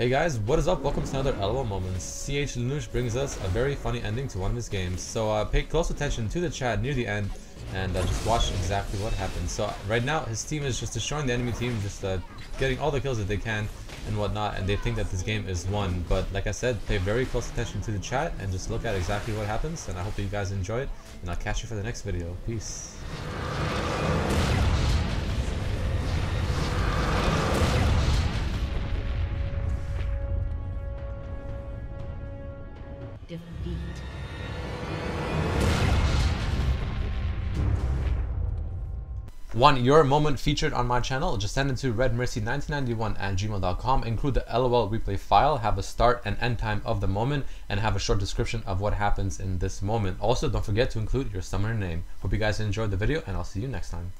Hey guys, what is up? Welcome to another LOL Moments. CHLnush brings us a very funny ending to one of his games. So pay close attention to the chat near the end and just watch exactly what happens. So right now his team is just destroying the enemy team, just getting all the kills that they can and whatnot, and they think that this game is won. But like I said, pay very close attention to the chat and just look at exactly what happens, and I hope that you guys enjoy it, and I'll catch you for the next video. Peace. Defeat. Want your moment featured on my channel? Just send it to redmercy1991@gmail.com, include the LOL replay file, have a start and end time of the moment, and have a short description of what happens in this moment. Also, don't forget to include your summoner name. Hope you guys enjoyed the video, and I'll see you next time.